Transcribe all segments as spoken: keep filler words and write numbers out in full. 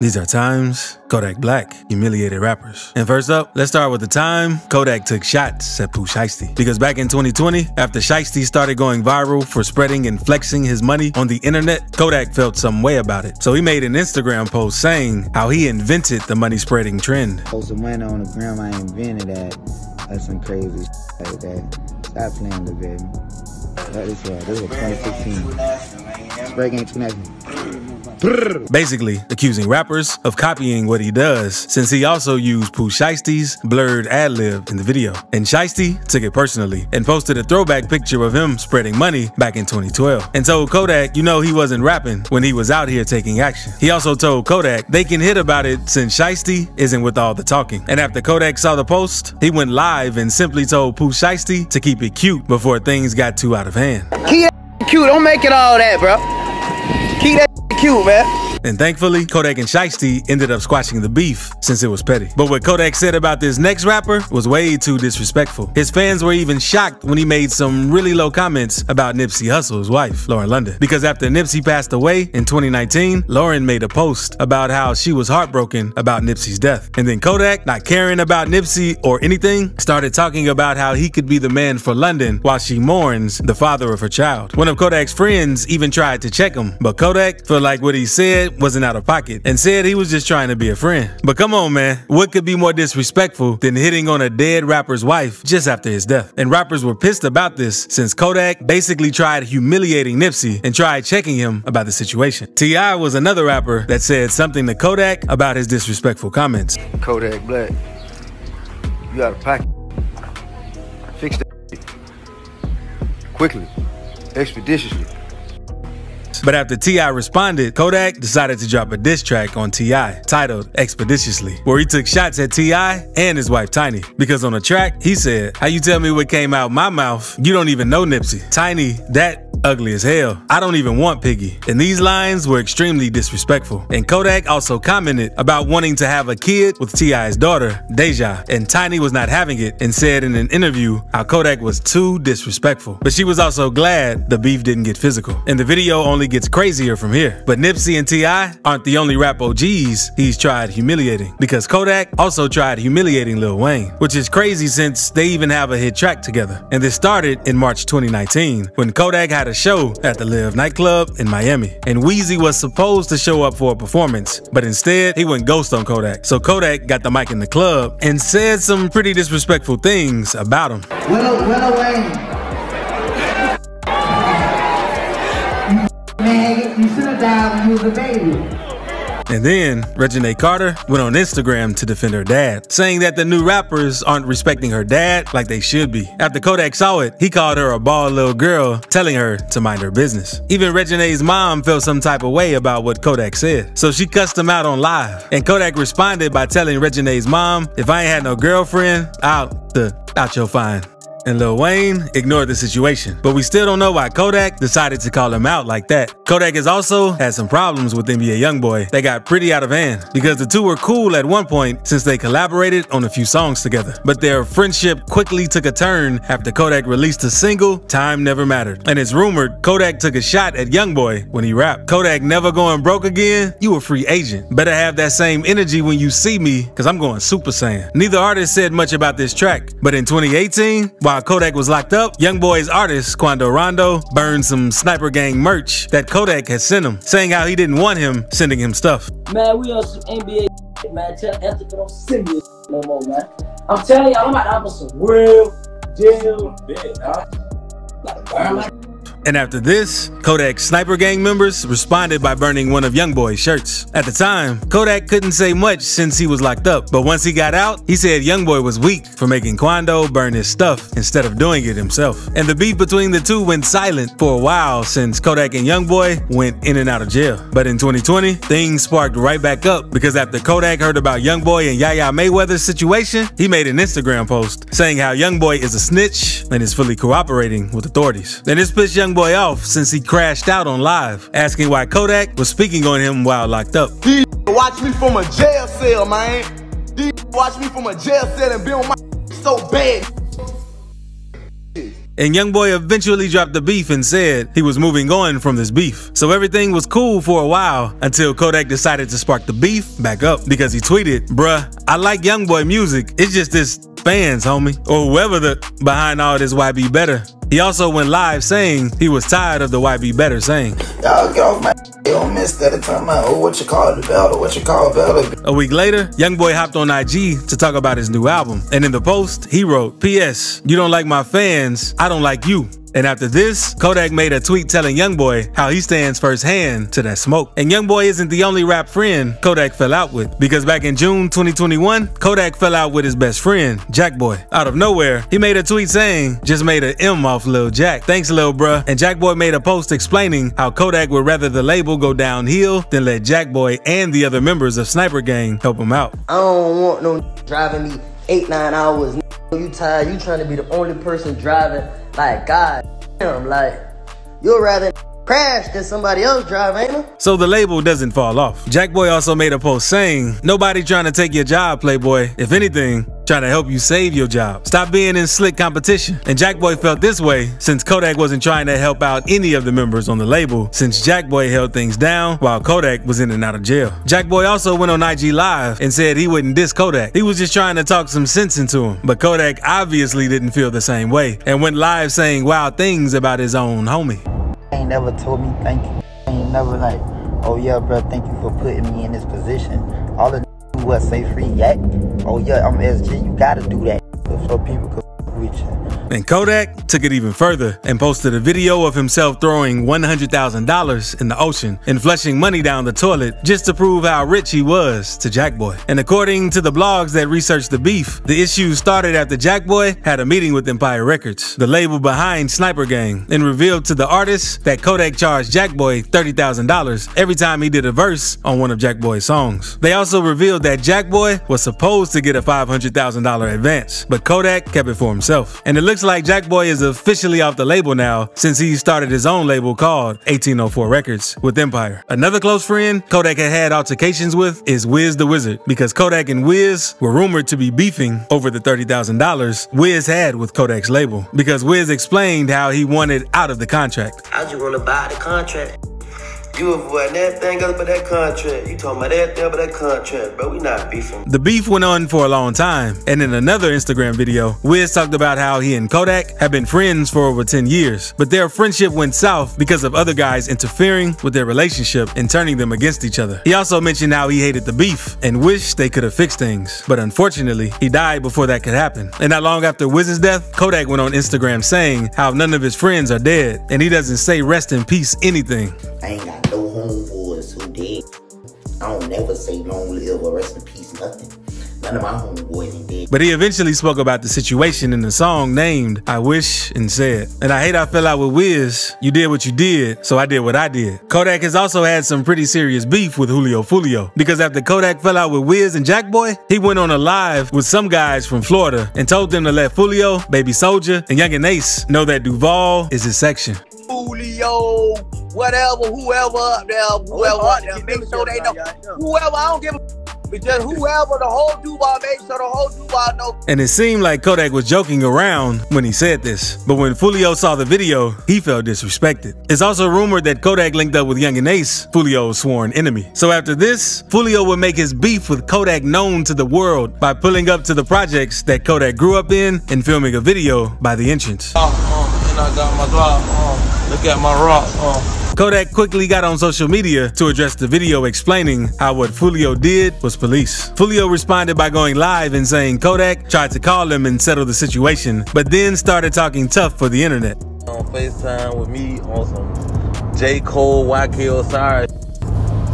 These are times Kodak Black humiliated rappers. And first up, let's start with the time Kodak took shots at Pooh Shyesty. Because back in twenty twenty, after Shyesty started going viral for spreading and flexing his money on the internet, Kodak felt some way about it. So he made an Instagram post saying how he invented the money spreading trend. Post of money on the gram, I invented that. That's some crazy shit like that. Stop playing the baby. That is right. This was twenty sixteen. Spray game too nasty. Basically, accusing rappers of copying what he does, since he also used Pooh Shyesty's blurred ad-lib in the video. And Shyesty took it personally and posted a throwback picture of him spreading money back in twenty twelve. And told Kodak, you know, he wasn't rapping when he was out here taking action. He also told Kodak they can hit about it since Shyesty isn't with all the talking. And after Kodak saw the post, he went live and simply told Pooh Shyesty to keep it cute before things got too out of hand. Keep that cute, don't make it all that, bro. Keep that cute, man. And thankfully, Kodak and Shyesty ended up squashing the beef since it was petty. But what Kodak said about this next rapper was way too disrespectful. His fans were even shocked when he made some really low comments about Nipsey Hussle's wife, Lauren London. Because after Nipsey passed away in twenty nineteen, Lauren made a post about how she was heartbroken about Nipsey's death. And then Kodak, not caring about Nipsey or anything, started talking about how he could be the man for London while she mourns the father of her child. One of Kodak's friends even tried to check him, but Kodak felt like what he said wasn't out of pocket and said he was just trying to be a friend. But come on, man, what could be more disrespectful than hitting on a dead rapper's wife just after his death? And rappers were pissed about this since Kodak basically tried humiliating Nipsey and tried checking him about the situation. T I was another rapper that said something to Kodak about his disrespectful comments. Kodak Black, you out of pocket. Fix that quickly, expeditiously. But after T I responded, Kodak decided to drop a diss track on T I titled Expeditiously, where he took shots at T I and his wife Tiny. Because on the track, he said, "How you tell me what came out my mouth? You don't even know Nipsey. Tiny, that ugly as hell. I don't even want Piggy." And these lines were extremely disrespectful. And Kodak also commented about wanting to have a kid with T I's daughter, Deja, and Tiny was not having it and said in an interview how Kodak was too disrespectful. But she was also glad the beef didn't get physical. And the video only gets crazier from here. But Nipsey and T I aren't the only rap O Gs he's tried humiliating, because Kodak also tried humiliating Lil Wayne, which is crazy since they even have a hit track together. And this started in March twenty nineteen when Kodak had a show at the Live nightclub in Miami, and Weezy was supposed to show up for a performance, but instead he went ghost on Kodak. So Kodak got the mic in the club and said some pretty disrespectful things about him. Willow, Willow Wayne, you, man, you should have died when you was a baby. And then Reginae Carter went on Instagram to defend her dad, saying that the new rappers aren't respecting her dad like they should be. After Kodak saw it, he called her a bald little girl, telling her to mind her business. Even Reginae's mom felt some type of way about what Kodak said, so she cussed him out on live. And Kodak responded by telling Reginae's mom, "If I ain't had no girlfriend, out the out your fine." And Lil Wayne ignored the situation. But we still don't know why Kodak decided to call him out like that. Kodak has also had some problems with N B A Youngboy that got pretty out of hand, because the two were cool at one point since they collaborated on a few songs together. But their friendship quickly took a turn after Kodak released a single, Time Never Mattered. And it's rumored Kodak took a shot at Youngboy when he rapped, "Kodak never going broke again, you a free agent. Better have that same energy when you see me, cause I'm going Super Saiyan." Neither artist said much about this track, but in twenty eighteen, while Kodak was locked up, Youngboy's artist Quando Rondo burned some Sniper Gang merch that Kodak had sent him, saying how he didn't want him sending him stuff. Man, we on some N B A shit, man. Tell Ethica don't send me no more, man. I'm telling y'all, I'm out for some real deal big, huh? Like, burn my. And after this, Kodak's Sniper Gang members responded by burning one of Youngboy's shirts. At the time, Kodak couldn't say much since he was locked up, but once he got out, he said Youngboy was weak for making Quando burn his stuff instead of doing it himself. And the beef between the two went silent for a while since Kodak and Youngboy went in and out of jail. But in twenty twenty, things sparked right back up, because after Kodak heard about Youngboy and Yaya Mayweather's situation, he made an Instagram post saying how Youngboy is a snitch and is fully cooperating with authorities. And this pushed Youngboy Boy off since he crashed out on live, asking why Kodak was speaking on him while locked up. "D watch me from a jail cell, man. D watch me from a jail cell and be on my so bad. and Youngboy eventually dropped the beef and said he was moving on from this beef. So everything was cool for a while until Kodak decided to spark the beef back up because he tweeted, "Bruh, I like Youngboy music, it's just this fans, homie," or whoever the behind all this Y B better. He also went live saying he was tired of the Y B better saying, "Y'all get off my on miss that time out, oh, what you call it about, or what you call about it." A week later, Youngboy hopped on I G to talk about his new album, and in the post he wrote, "P S You don't like my fans, I don't like you." And after this, Kodak made a tweet telling Youngboy how he stands firsthand to that smoke. And Youngboy isn't the only rap friend Kodak fell out with, because back in June twenty twenty-one, Kodak fell out with his best friend, Jackboy. Out of nowhere, he made a tweet saying, "Just made an M off Lil Jack. Thanks, Lil Bruh." And Jackboy made a post explaining how Kodak would rather the label go downhill than let Jackboy and the other members of Sniper Gang help him out. "I don't want no driving me eight, nine hours. You tired, you trying to be the only person driving. Like, God damn, like, you'd rather crash than somebody else drive, ain't it?" So the label doesn't fall off. Jackboy also made a post saying, "Nobody trying to take your job, Playboy. If anything, trying to help you save your job. Stop being in slick competition." And Jackboy felt this way since Kodak wasn't trying to help out any of the members on the label, since Jackboy held things down while Kodak was in and out of jail. Jackboy also went on I G Live and said he wouldn't diss Kodak, he was just trying to talk some sense into him. But Kodak obviously didn't feel the same way and went live saying wild things about his own homie. "I ain't never told me thank you. I ain't never like, oh yeah, bro, thank you for putting me in this position. All the what say free yet? Oh yeah, I'm S G, you gotta do that so people could reach you." And Kodak took it even further and posted a video of himself throwing one hundred thousand dollars in the ocean and flushing money down the toilet just to prove how rich he was to Jackboy. And according to the blogs that researched the beef, the issue started after Jackboy had a meeting with Empire Records, the label behind Sniper Gang, and revealed to the artist that Kodak charged Jackboy thirty thousand dollars every time he did a verse on one of Jackboy's songs. They also revealed that Jackboy was supposed to get a five hundred thousand dollar advance, but Kodak kept it for him. Himself. And it looks like Jackboy is officially off the label now, since he started his own label called eighteen oh four Records with Empire. Another close friend Kodak had had altercations with is Wiz the Wizard, because Kodak and Wiz were rumored to be beefing over the thirty thousand dollars Wiz had with Kodak's label, because Wiz explained how he wanted out of the contract. "I just want to buy the contract. You avoid that thing up with that contract. You talking about that thing up with that contract, but we not beefing." The beef went on for a long time, and in another Instagram video, Wiz talked about how he and Kodak have been friends for over ten years, but their friendship went south because of other guys interfering with their relationship and turning them against each other. He also mentioned how he hated the beef and wished they could have fixed things, but unfortunately, he died before that could happen. And not long after Wiz's death, Kodak went on Instagram saying how none of his friends are dead, and he doesn't say rest in peace anything. "I ain't got no homeboys who dead. I don't never say long live or rest in peace, nothing. None of my homeboys ain't dead." But he eventually spoke about the situation in the song named "I Wish" and said, "And I hate I fell out with Wiz. You did what you did, so I did what I did." Kodak has also had some pretty serious beef with Julio Foolio, because after Kodak fell out with Wiz and Jackboy, he went on a live with some guys from Florida and told them to let Foolio, Baby Soldier, and Yungeen Ace know that Duval is his section. "Foolio, whatever, whoever up there, whoever up there, make sure they know. Whoever, I don't give a but just whoever, the whole Duval, make sure the whole Duval know." And it seemed like Kodak was joking around when he said this, but when Foolio saw the video, he felt disrespected. It's also rumored that Kodak linked up with Yungeen Ace, Foolio's sworn enemy. So after this, Foolio would make his beef with Kodak known to the world by pulling up to the projects that Kodak grew up in and filming a video by the entrance. Oh, oh, and I got my dog, oh. Look at my rock, oh. Kodak quickly got on social media to address the video, explaining how what Foolio did was police. Foolio responded by going live and saying Kodak tried to call him and settle the situation, but then started talking tough for the internet. "On FaceTime with me on some J Cole, Y K Osiris,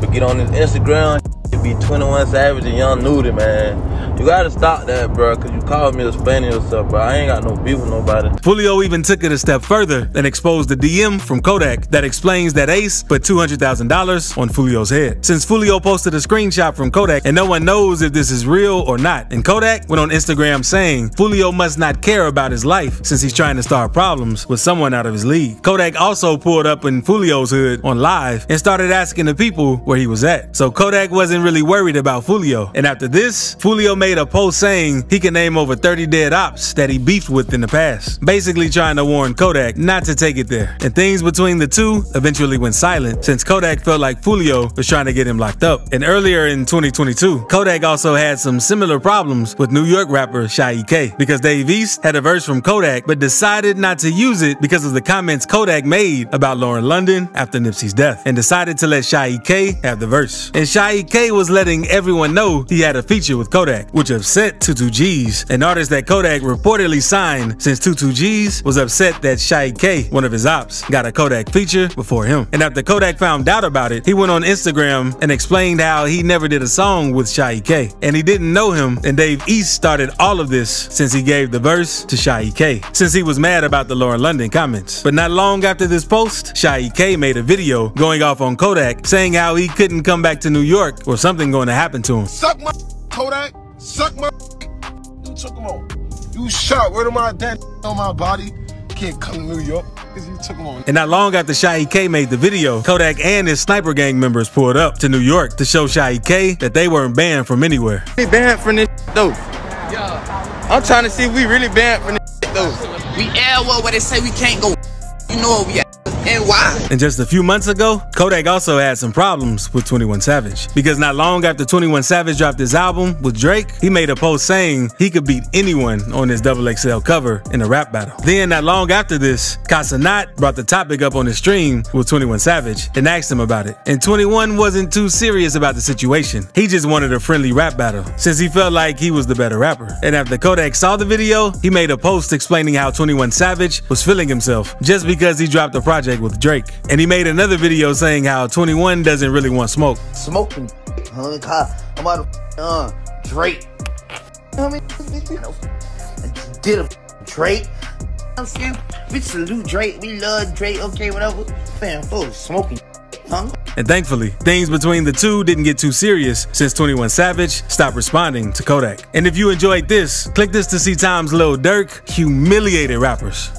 but get on his Instagram, it be twenty-one Savage and Young Nudie, man. You gotta stop that, bro, because you called me explaining yourself, bro. I ain't got no beef with nobody." Foolio even took it a step further and exposed the D M from Kodak that explains that Ace put two hundred thousand dollars on Foolio's head. Since Foolio posted a screenshot from Kodak, and no one knows if this is real or not, and Kodak went on Instagram saying Foolio must not care about his life since he's trying to start problems with someone out of his league. Kodak also pulled up in Foolio's hood on live and started asking the people where he was at. So Kodak wasn't really worried about Foolio. And after this, Foolio made made a post saying he can name over thirty dead ops that he beefed with in the past, basically trying to warn Kodak not to take it there. And things between the two eventually went silent since Kodak felt like Foolio was trying to get him locked up. And earlier in twenty twenty-two, Kodak also had some similar problems with New York rapper Shai K because Dave East had a verse from Kodak but decided not to use it because of the comments Kodak made about Lauren London after Nipsey's death, and decided to let Shai K have the verse. And Shai K was letting everyone know he had a feature with Kodak, which upset two G's, an artist that Kodak reportedly signed since two G's was upset that Shai K, one of his ops, got a Kodak feature before him. And after Kodak found out about it, he went on Instagram and explained how he never did a song with Shai K and he didn't know him, and Dave East started all of this since he gave the verse to Shai K since he was mad about the Lauren London comments. But not long after this post, Shai K made a video going off on Kodak saying how he couldn't come back to New York or something going to happen to him. Suck my Kodak, suck my you took him on. You shot word of my dad on my body. Can't come to New York. You took him on. And not long after Shai K made the video, Kodak and his Sniper Gang members pulled up to New York to show Shai K that they weren't banned from anywhere. We banned from this though. Yeah. I'm trying to see if we really banned from this though. We air what where they say we can't go. You know what we at. And why? And just a few months ago, Kodak also had some problems with twenty-one Savage because not long after twenty-one Savage dropped his album with Drake, he made a post saying he could beat anyone on his double X L cover in a rap battle. Then not long after this, Casa Nott brought the topic up on his stream with twenty-one Savage and asked him about it. And twenty-one wasn't too serious about the situation. He just wanted a friendly rap battle since he felt like he was the better rapper. And after Kodak saw the video, he made a post explaining how twenty-one Savage was feeling himself just because he dropped a project with Drake, and he made another video saying how twenty-one doesn't really want smoke. Smoking, huh? I'm out of uh, Drake. You know what I mean? You know, I did a Drake. I'm saying we salute Drake, we love Drake. Okay, whatever. Fam, oh, smoking, huh? And thankfully, things between the two didn't get too serious since twenty-one Savage stopped responding to Kodak. And if you enjoyed this, click this to see Time's Lil Durk humiliated rappers.